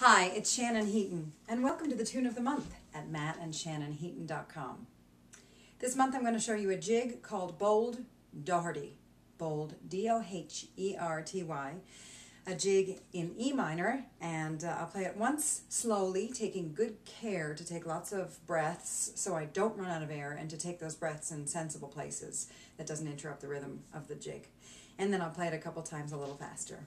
Hi, it's Shannon Heaton, and welcome to the Tune of the Month at MattAndShannonHeaton.com. This month I'm going to show you a jig called Bold Doherty. Bold, D-O-H-E-R-T-Y, a jig in E minor, and I'll play it once slowly, taking good care to take lots of breaths so I don't run out of air, and to take those breaths in sensible places that doesn't interrupt the rhythm of the jig. And then I'll play it a couple times a little faster.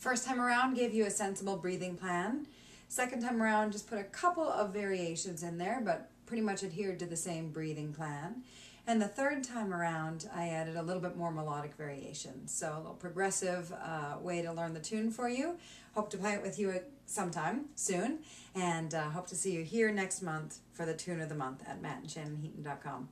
First time around gave you a sensible breathing plan. Second time around just put a couple of variations in there, but pretty much adhered to the same breathing plan. And the third time around I added a little bit more melodic variations. So a little progressive way to learn the tune for you. Hope to play it with you sometime soon, and hope to see you here next month for the Tune of the Month at MattAndShannonHeaton.com.